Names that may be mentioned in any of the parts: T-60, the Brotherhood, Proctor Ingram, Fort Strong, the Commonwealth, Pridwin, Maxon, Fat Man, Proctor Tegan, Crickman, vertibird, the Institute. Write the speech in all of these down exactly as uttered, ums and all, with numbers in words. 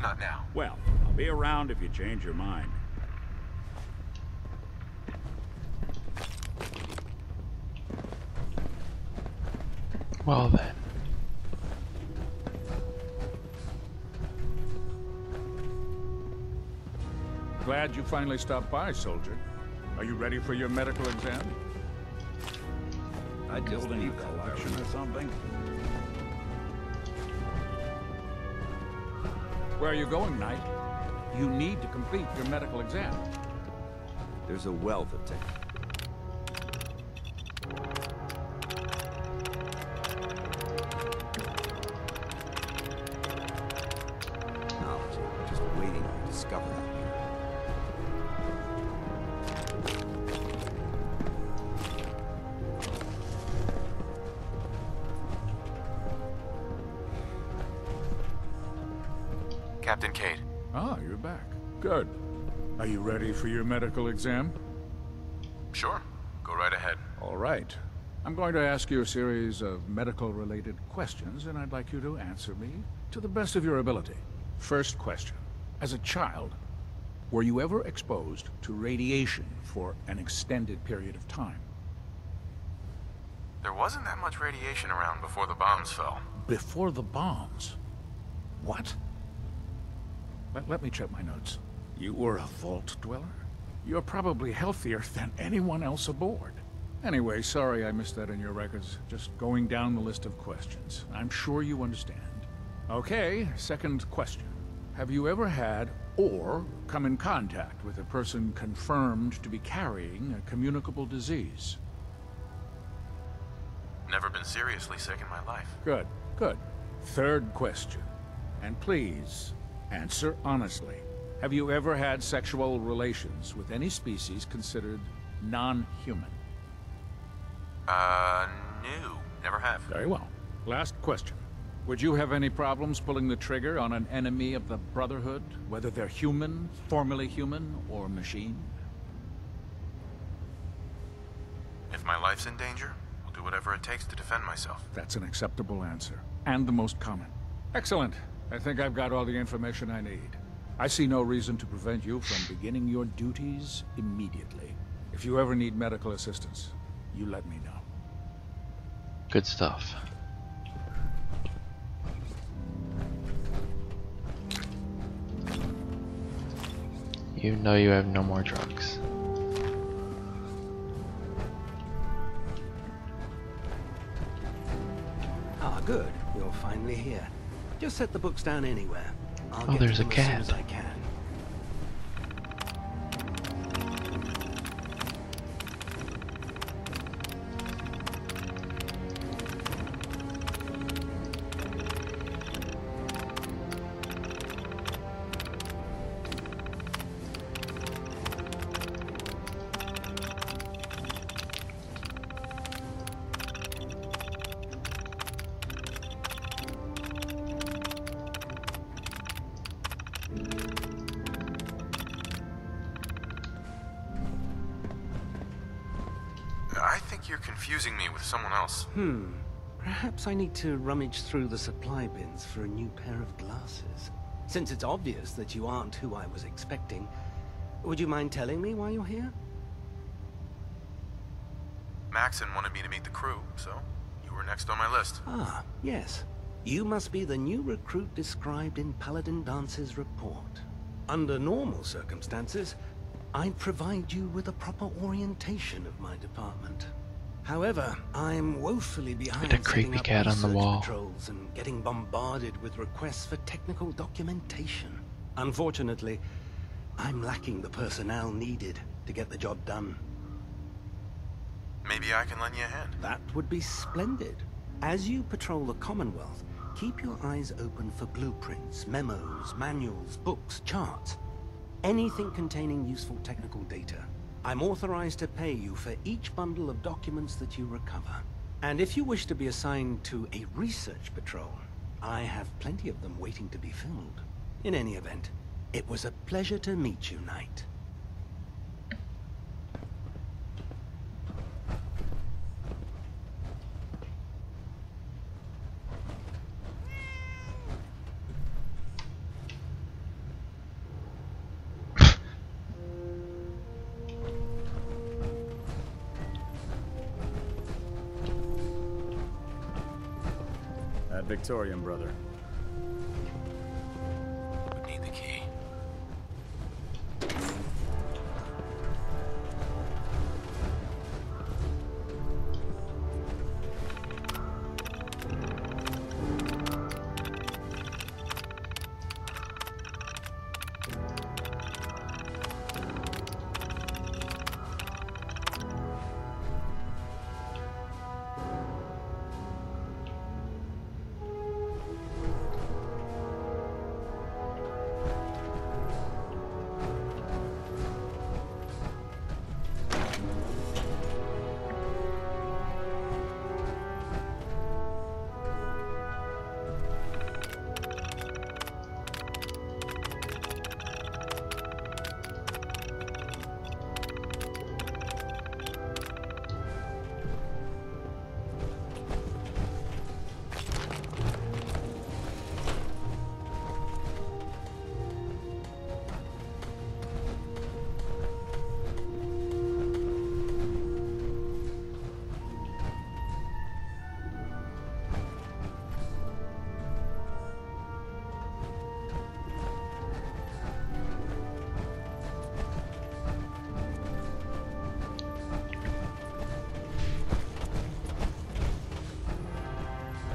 Not now. Well, I'll be around if you change your mind. Well then. Glad you finally stopped by, soldier. Are you ready for your medical exam? I just need a collection or something. Where are you going, Knight? You need to complete your medical exam. There's a wealth of technique. For your medical exam? Sure. Go right ahead. All right. I'm going to ask you a series of medical-related questions, and I'd like you to answer me to the best of your ability. First question. As a child, were you ever exposed to radiation for an extended period of time? There wasn't that much radiation around before the bombs fell. Before the bombs? What? Let, let me check my notes. You were a vault dweller? You're probably healthier than anyone else aboard. Anyway, sorry I missed that in your records. Just going down the list of questions. I'm sure you understand. Okay, second question. Have you ever had or come in contact with a person confirmed to be carrying a communicable disease? Never been seriously sick in my life. Good, good. Third question. And please, answer honestly. Have you ever had sexual relations with any species considered non-human? Uh, no. Never have. Very well. Last question. Would you have any problems pulling the trigger on an enemy of the Brotherhood, whether they're human, formerly human, or machine? If my life's in danger, I'll do whatever it takes to defend myself. That's an acceptable answer, and the most common. Excellent. I think I've got all the information I need. I see no reason to prevent you from beginning your duties immediately. If you ever need medical assistance, you let me know. Good stuff. You know you have no more drugs. Ah, good. You're finally here. Just set the books down anywhere. I'll oh, there's a cat. As as I can. Hmm. Perhaps I need to rummage through the supply bins for a new pair of glasses. Since it's obvious that you aren't who I was expecting, would you mind telling me why you're here? Maxon wanted me to meet the crew, so you were next on my list. Ah, yes. You must be the new recruit described in Paladin Dance's report. Under normal circumstances, I'd provide you with a proper orientation of my department. However, I'm woefully behind setting up creepy cat on the wall patrols and getting bombarded with requests for technical documentation. Unfortunately, I'm lacking the personnel needed to get the job done. Maybe I can lend you a hand. That would be splendid. As you patrol the Commonwealth, keep your eyes open for blueprints, memos, manuals, books, charts. Anything containing useful technical data. I'm authorized to pay you for each bundle of documents that you recover. And if you wish to be assigned to a research patrol, I have plenty of them waiting to be filled. In any event, it was a pleasure to meet you, Knight. That Victorian brother. Would need the key.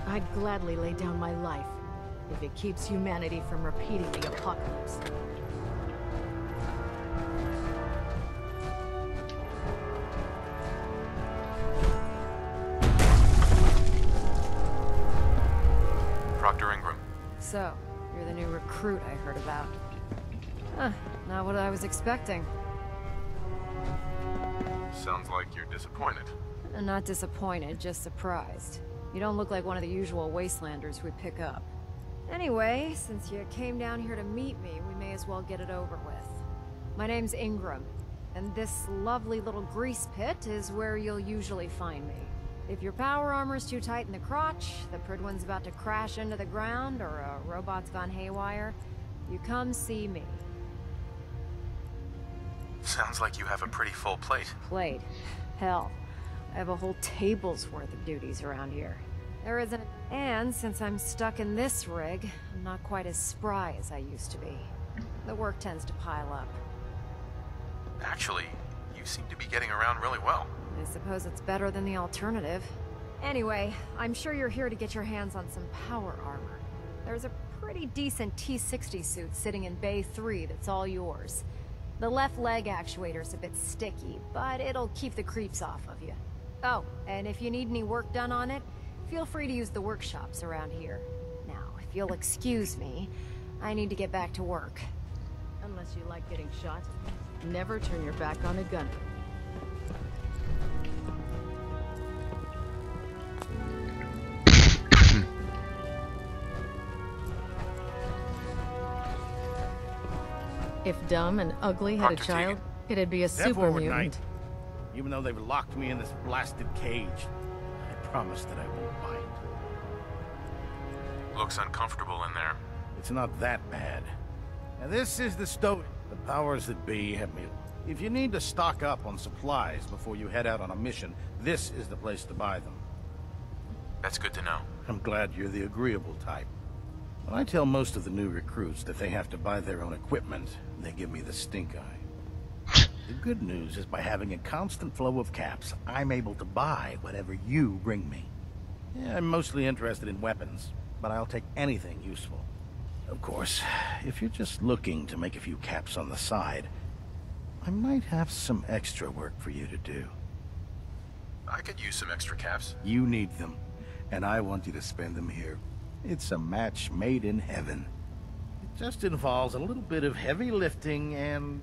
I'd gladly lay down my life, if it keeps humanity from repeating the apocalypse. Proctor Ingram. So, you're the new recruit I heard about. Huh, not what I was expecting. Sounds like you're disappointed. I'm not disappointed, just surprised. You don't look like one of the usual wastelanders we pick up. Anyway, since you came down here to meet me, we may as well get it over with. My name's Ingram, and this lovely little grease pit is where you'll usually find me. If your power armor's too tight in the crotch, the Pridwin's about to crash into the ground, or a robot's gone haywire, you come see me. Sounds like you have a pretty full plate. Plate? Hell. I have a whole table's worth of duties around here. There isn't, and since I'm stuck in this rig, I'm not quite as spry as I used to be. The work tends to pile up. Actually, you seem to be getting around really well. I suppose it's better than the alternative. Anyway, I'm sure you're here to get your hands on some power armor. There's a pretty decent T sixty suit sitting in Bay three that's all yours. The left leg actuator's a bit sticky, but it'll keep the creeps off of you. Oh, and if you need any work done on it, feel free to use the workshops around here. Now, if you'll excuse me, I need to get back to work. Unless you like getting shot, never turn your back on a gun. If dumb and ugly had a child, it'd be a super mutant. Even though they've locked me in this blasted cage, I promise that I won't bite. Looks uncomfortable in there. It's not that bad. Now this is the stove. The powers that be have me. If you need to stock up on supplies before you head out on a mission, this is the place to buy them. That's good to know. I'm glad you're the agreeable type. When I tell most of the new recruits that they have to buy their own equipment, they give me the stink eye. The good news is by having a constant flow of caps, I'm able to buy whatever you bring me. Yeah, I'm mostly interested in weapons, but I'll take anything useful. Of course, if you're just looking to make a few caps on the side, I might have some extra work for you to do. I could use some extra caps. You need them, and I want you to spend them here. It's a match made in heaven. It just involves a little bit of heavy lifting and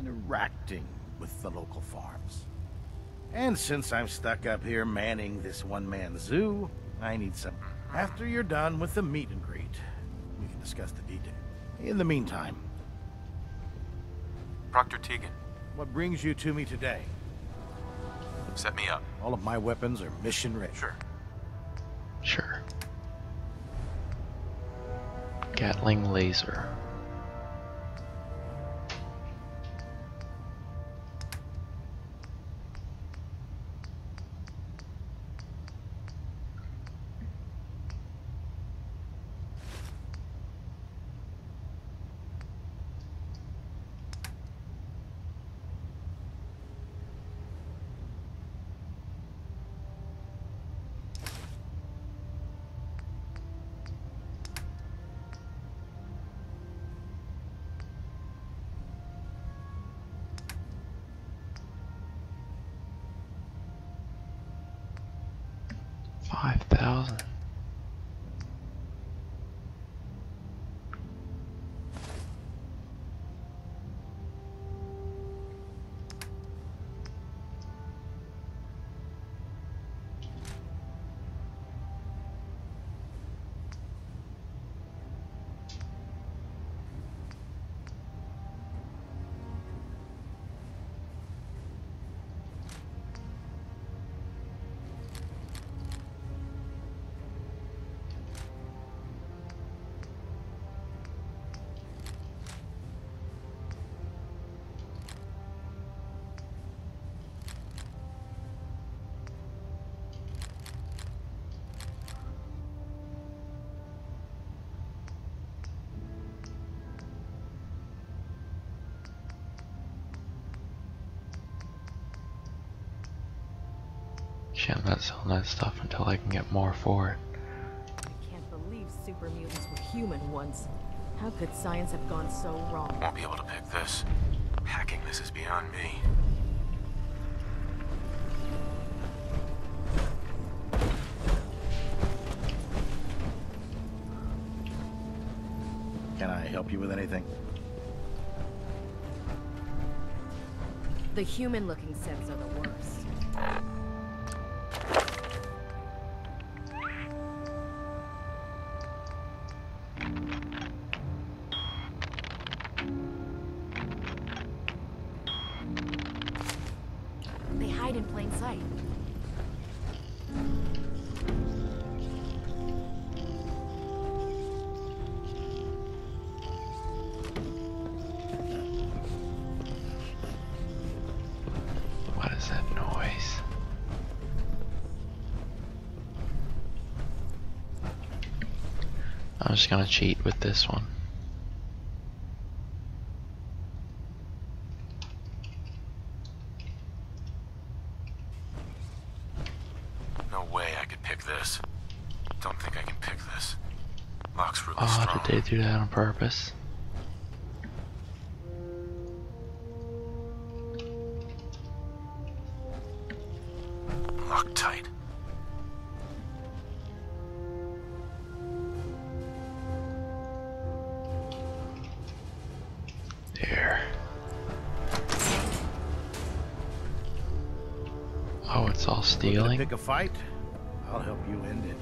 interacting with the local farms. And since I'm stuck up here manning this one-man zoo, I need some. After you're done with the meet and greet, we can discuss the detail. In the meantime... Proctor Tegan. What brings you to me today? Set me up. All of my weapons are mission-ready. Sure. Sure. Gatling laser. five thousand. I'm not selling that stuff until I can get more for it. I can't believe super mutants were human once. How could science have gone so wrong? Won't be able to pick this. Hacking this is beyond me. Can I help you with anything? The human-looking sets are the worst. I'm just gonna cheat with this one. No way I could pick this. Don't think I can pick this. Lock's really strong. Oh, did they do that on purpose? Pick a fight, I'll help you end it.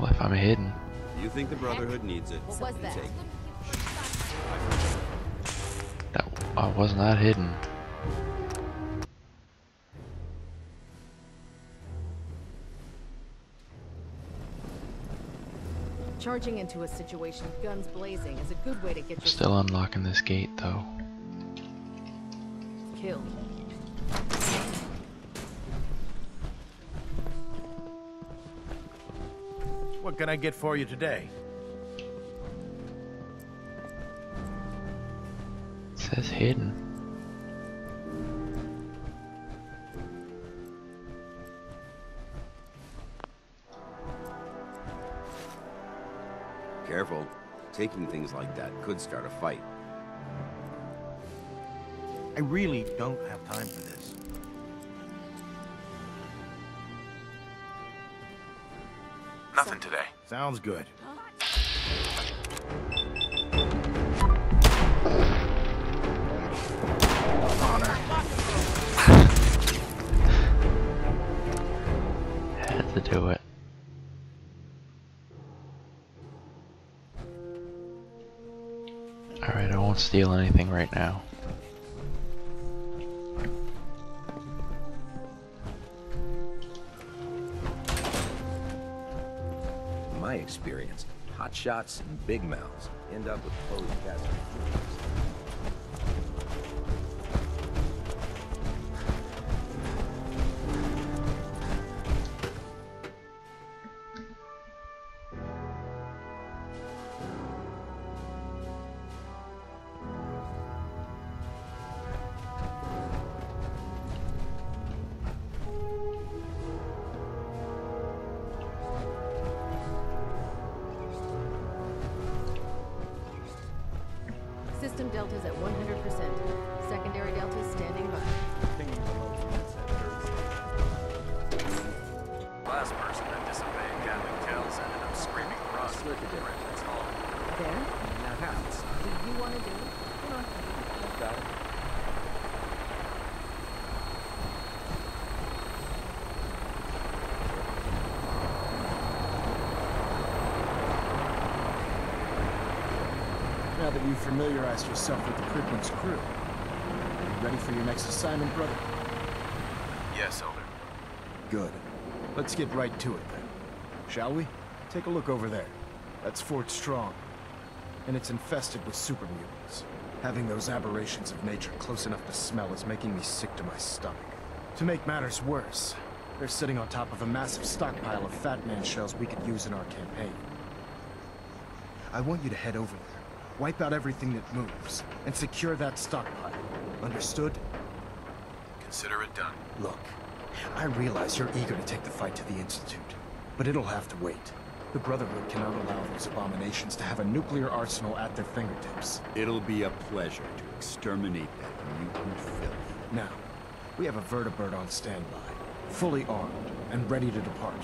Well, if I'm hidden. You think the Brotherhood needs it? What was that? That I was not hidden. Charging into a situation, guns blazing, is a good way to get. I'm still unlocking this gate, though. Kill. What can I get for you today? It says hidden. Careful. Taking things like that could start a fight. I really don't have time for this. Nothing today. Sounds good. Honor. Had to do it. Alright, I won't steal anything right now. Experience. Hot shots and big mouths end up with closed caskets. Delta's at one hundred percent. Secondary Delta's standing by. that you've familiarized yourself with the Crickman's crew. Are you ready for your next assignment, brother? Yes, Elder. Good. Let's get right to it, then. Shall we? Take a look over there. That's Fort Strong. And it's infested with super mutants. Having those aberrations of nature close enough to smell is making me sick to my stomach. To make matters worse, they're sitting on top of a massive stockpile of Fat Man shells we could use in our campaign. I want you to head over there, wipe out everything that moves, and secure that stockpile. Understood? Consider it done. Look, I realize you're eager to take the fight to the Institute, but it'll have to wait. The Brotherhood cannot allow those abominations to have a nuclear arsenal at their fingertips. It'll be a pleasure to exterminate that mutant filth. Now, we have a vertibird on standby, fully armed and ready to depart.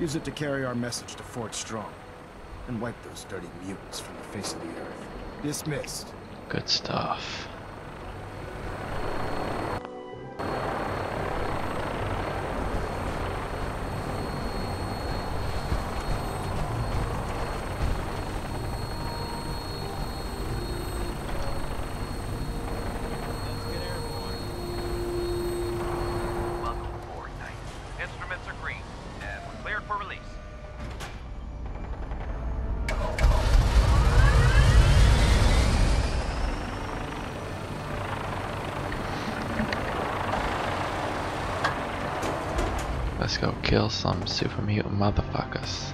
Use it to carry our message to Fort Strong, and wipe those dirty mutants from the face of the earth. Dismissed. Good stuff. Let's go kill some super mutant motherfuckers.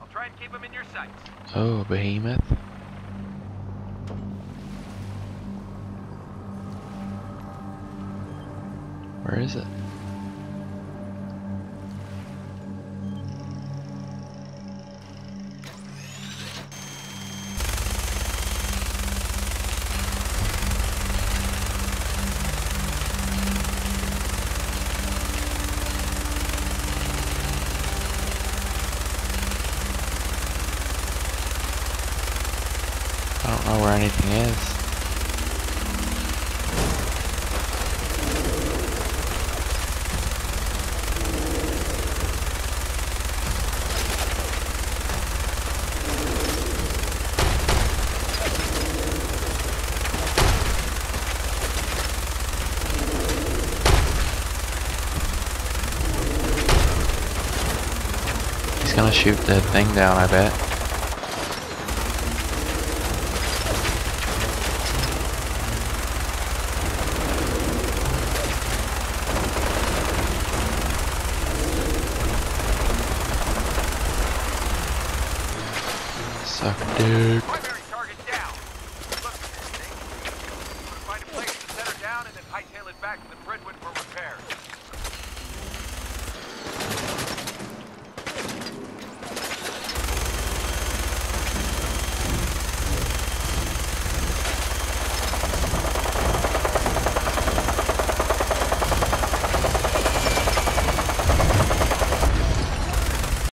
I'll try and keep them in your sights. Oh, behemoth. Where is it? Where anything is. He's gonna shoot the thing down, I bet. Suck dick. Primary target down. Look at this thing. We'll find a place to set her down and then hightail it back to the Brentwood for repairs.